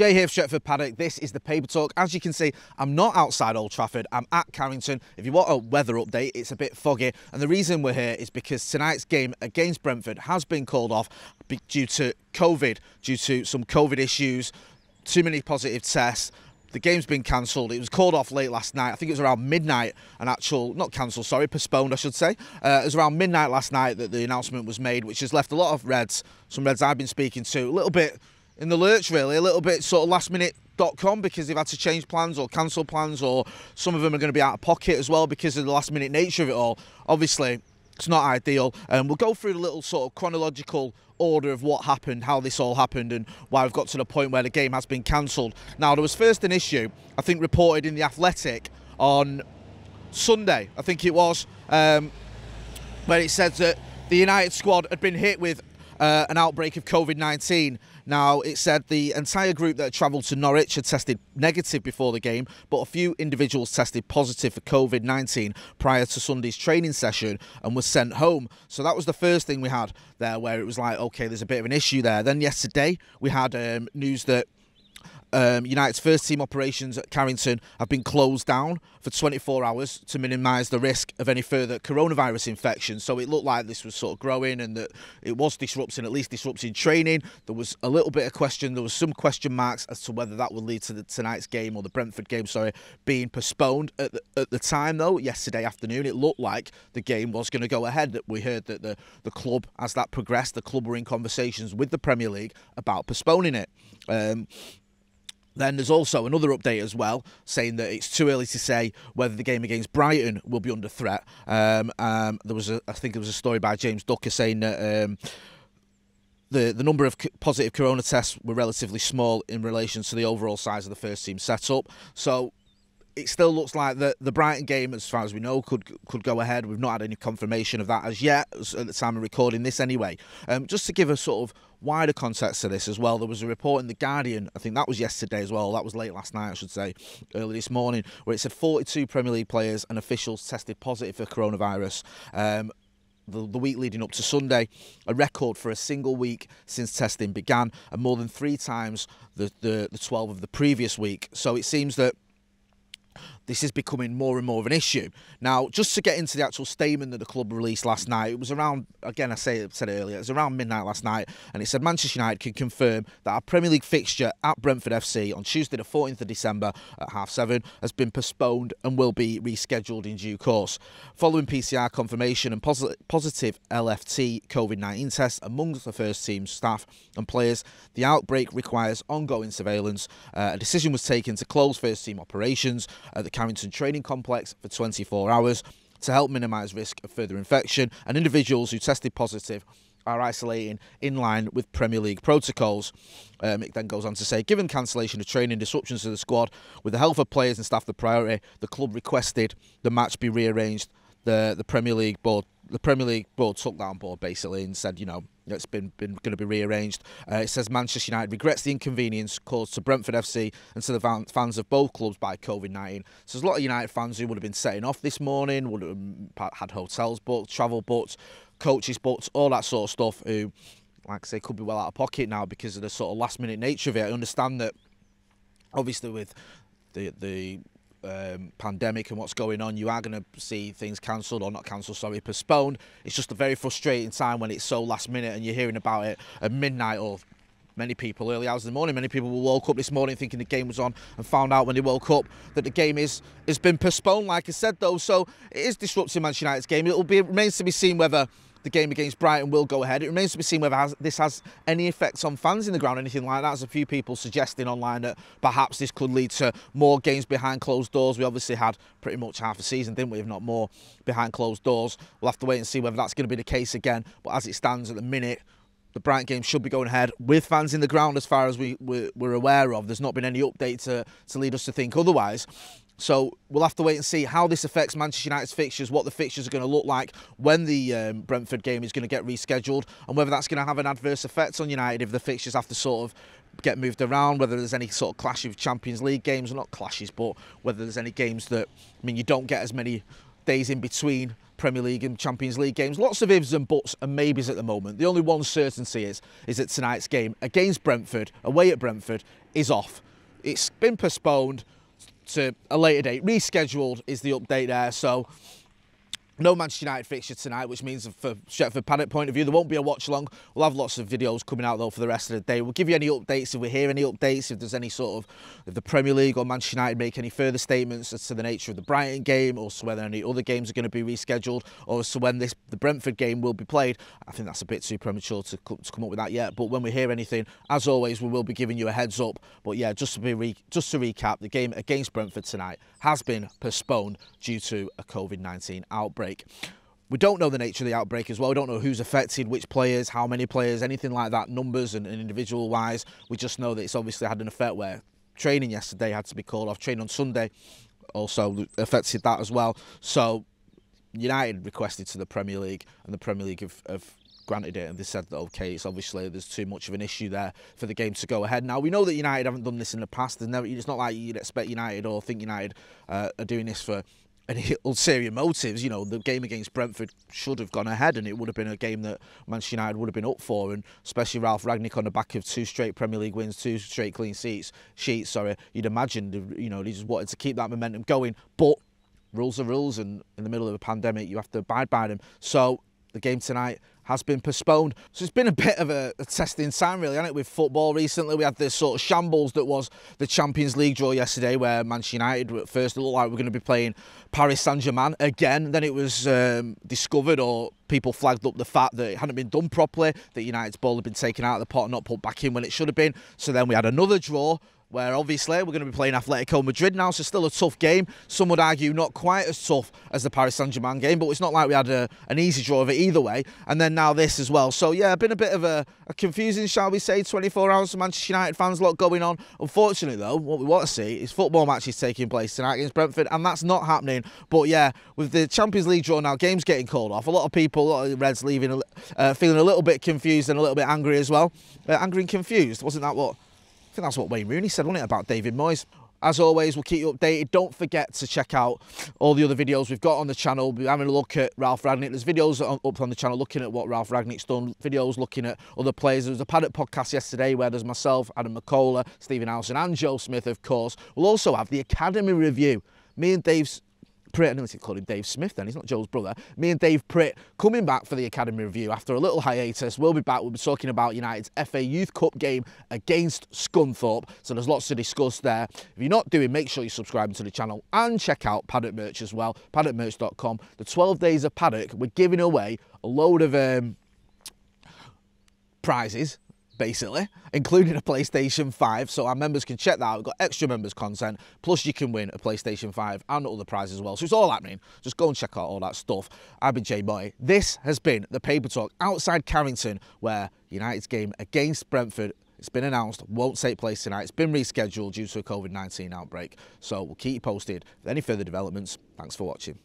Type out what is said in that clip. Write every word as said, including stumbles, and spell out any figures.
Jay here for Stretford Paddock. This is the Paper Talk. As you can see, I'm not outside Old Trafford. I'm at Carrington. If you want a weather update, it's a bit foggy. And the reason we're here is because tonight's game against Brentford has been called off due to COVID, due to some COVID issues, too many positive tests. The game's been cancelled. It was called off late last night. I think it was around midnight, an actual, not cancelled, sorry, postponed, I should say. Uh, it was around midnight last night that the announcement was made, which has left a lot of Reds, some Reds I've been speaking to, a little bit in the lurch, really, a little bit sort of last minute dot com because they've had to change plans or cancel plans, or some of them are going to be out of pocket as well because of the last minute nature of it all. Obviously, it's not ideal. And um, we'll go through the little sort of chronological order of what happened, how this all happened, and why we've got to the point where the game has been cancelled. Now, there was first an issue, I think, reported in the Athletic on Sunday, I think it was, um, where it said that the United squad had been hit with uh, an outbreak of COVID nineteen. Now, it said the entire group that travelled to Norwich had tested negative before the game, but a few individuals tested positive for COVID nineteen prior to Sunday's training session and were sent home. So that was the first thing we had there, where it was like, OK, there's a bit of an issue there. Then yesterday, we had um, news that Um, United's first team operations at Carrington have been closed down for twenty-four hours to minimise the risk of any further coronavirus infection. So it looked like this was sort of growing and that it was disrupting, at least disrupting training. There was a little bit of question, there was some question marks as to whether that would lead to the, tonight's game, or the Brentford game, sorry, being postponed. At the, at the time, though, yesterday afternoon, it looked like the game was going to go ahead. We heard that the, the club, as that progressed, the club were in conversations with the Premier League about postponing it. Um... Then there's also another update as well, saying that it's too early to say whether the game against Brighton will be under threat. Um, um, there was, a, I think, there was a story by James Ducker saying that um, the the number of positive corona tests were relatively small in relation to the overall size of the first team setup. So it still looks like the the Brighton game, as far as we know, could could go ahead. We've not had any confirmation of that as yet, at the time of recording this anyway. Um, just to give a sort of wider context to this as well, there was a report in the Guardian, I think that was yesterday as well, that was late last night I should say, early this morning, where it said forty-two Premier League players and officials tested positive for coronavirus um, the, the week leading up to Sunday, a record for a single week since testing began, and more than three times the, the, the twelve of the previous week. So it seems that this is becoming more and more of an issue. Now, just to get into the actual statement that the club released last night, it was around, again, I say, said earlier, it was around midnight last night, and it said Manchester United can confirm that our Premier League fixture at Brentford F C on Tuesday the fourteenth of December at half seven has been postponed and will be rescheduled in due course. Following P C R confirmation and posit positive L F T COVID nineteen tests amongst the first team staff and players, the outbreak requires ongoing surveillance. Uh, a decision was taken to close first team operations at the Carrington training complex for twenty-four hours to help minimise risk of further infection, and individuals who tested positive are isolating in line with Premier League protocols. Um, it then goes on to say, given cancellation of training, disruptions to the squad, with the health of players and staff the priority, the club requested the match be rearranged. The, the Premier League board the Premier League board took that on board basically and said, you know, it's been, been going to be rearranged. Uh, it says Manchester United regrets the inconvenience caused to Brentford F C and to the fans of both clubs by COVID nineteen. So there's a lot of United fans who would have been setting off this morning, would have had hotels booked, travel booked, coaches booked, all that sort of stuff, who, like I say, could be well out of pocket now because of the sort of last-minute nature of it. I understand that, obviously, with the... the Um, pandemic and what's going on, you are going to see things cancelled, or not cancelled, sorry, postponed. It's just a very frustrating time when it's so last minute and you're hearing about it at midnight, or many people early hours of the morning. Many people woke up this morning thinking the game was on and found out when they woke up that the game is has been postponed, like I said, though. So it is disrupting Manchester United's game. It will be, it remains to be seen whether the game against Brighton will go ahead. It remains to be seen whether this has any effects on fans in the ground, anything like that. There's a few people suggesting online that perhaps this could lead to more games behind closed doors. We obviously had pretty much half a season, didn't we, if not more, behind closed doors. We'll have to wait and see whether that's going to be the case again. But as it stands at the minute, the Brighton game should be going ahead with fans in the ground, as far as we, we're, we're aware of. There's not been any update to, to lead us to think otherwise. So we'll have to wait and see how this affects Manchester United's fixtures, what the fixtures are going to look like, when the um, Brentford game is going to get rescheduled, and whether that's going to have an adverse effect on United if the fixtures have to sort of get moved around, whether there's any sort of clash of Champions League games, or not clashes, but whether there's any games that, I mean, you don't get as many days in between Premier League and Champions League games. Lots of ifs and buts and maybes at the moment. The only one certainty is, is that tonight's game against Brentford, away at Brentford, is off. It's been postponed to a later date. Rescheduled is the update there, so no Manchester United fixture tonight, which means for Stretford Paddock point of view, there won't be a watch along. We'll have lots of videos coming out though for the rest of the day. We'll give you any updates if we hear any updates, if there's any sort of, if the Premier League or Manchester United make any further statements as to the nature of the Brighton game, or to whether any other games are going to be rescheduled, or as to when this, the Brentford game will be played. I think that's a bit too premature to, co to come up with that yet, but when we hear anything, as always, we will be giving you a heads up. But yeah, just to, be re just to recap, the game against Brentford tonight has been postponed due to a COVID nineteen outbreak. We don't know the nature of the outbreak as well. We don't know who's affected, which players, how many players, anything like that, numbers and, and individual-wise. We just know that it's obviously had an effect where training yesterday had to be called off. Training on Sunday also affected that as well. So United requested to the Premier League, and the Premier League have, have granted it, and they said that, okay, it's obviously there's too much of an issue there for the game to go ahead. Now, we know that United haven't done this in the past. There's never, it's not like you'd expect United or think United uh, are doing this for any ulterior motives. You know, the game against Brentford should have gone ahead, and it would have been a game that Manchester United would have been up for, and especially Ralph Ragnick on the back of two straight Premier League wins, two straight clean sheets, sheets, sorry, you'd imagine, you know, they just wanted to keep that momentum going. But rules are rules, and in the middle of a pandemic, you have to abide by them. So the game tonight has been postponed. So it's been a bit of a, a testing time, really, hasn't it, with football recently. We had this sort of shambles that was the Champions League draw yesterday, where Manchester United at first looked like we were going to be playing Paris Saint-Germain again. Then it was um, discovered, or people flagged up the fact that it hadn't been done properly, that United's ball had been taken out of the pot and not put back in when it should have been. So then we had another draw, where obviously we're going to be playing Atletico Madrid now, so still a tough game. Some would argue not quite as tough as the Paris Saint-Germain game, but it's not like we had a, an easy draw of it either way. And then now this as well. So yeah, been a bit of a, a confusing, shall we say, twenty-four hours for Manchester United fans, a lot going on. Unfortunately though, what we want to see is football matches taking place tonight against Brentford, and that's not happening. But yeah, with the Champions League draw now, games getting called off, a lot of people, a lot of Reds leaving, uh, feeling a little bit confused and a little bit angry as well. Uh, angry and confused, wasn't that what? I think that's what Wayne Rooney said, wasn't it, about David Moyes? As always, we'll keep you updated. Don't forget to check out all the other videos we've got on the channel. We're having a look at Ralph Ragnick. There's videos up on the channel looking at what Ralph Ragnick's done, videos looking at other players. There was a Paddock podcast yesterday where there's myself, Adam McCullough, Stephen Allison and Joe Smith, of course. We'll also have the Academy review. Me and Dave's... Pritt, I know it's called him Dave Smith then, he's not Joe's brother. Me and Dave Pritt coming back for the Academy review after a little hiatus. We'll be back, we'll be talking about United's F A Youth Cup game against Scunthorpe. So there's lots to discuss there. If you're not doing, make sure you're subscribing to the channel and check out Paddock Merch as well, paddock merch dot com. The twelve days of Paddock, we're giving away a load of um, prizes, basically, including a PlayStation five, so our members can check that out. We've got extra members content, plus you can win a PlayStation five and other prizes as well. So it's all happening. Just go and check out all that stuff. I've been Jay Motty. This has been the Paper Talk outside Carrington, where United's game against Brentford, it's been announced, won't take place tonight. It's been rescheduled due to a COVID nineteen outbreak. So we'll keep you posted with any further developments. Thanks for watching.